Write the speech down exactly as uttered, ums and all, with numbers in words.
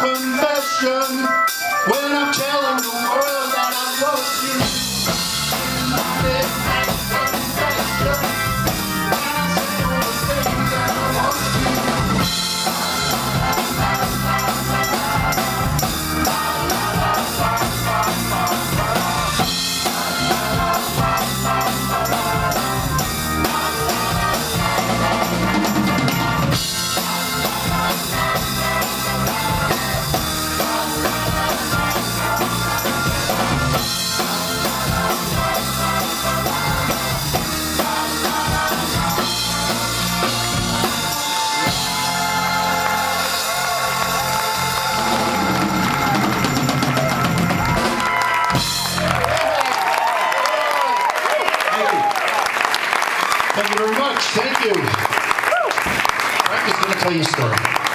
Confession, when I'm telling the world that I love you. In my midnight confession, when I say all the things that I want to do. Thank you very much. Thank you. Frank is going to tell you a story.